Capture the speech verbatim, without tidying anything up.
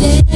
Yeah.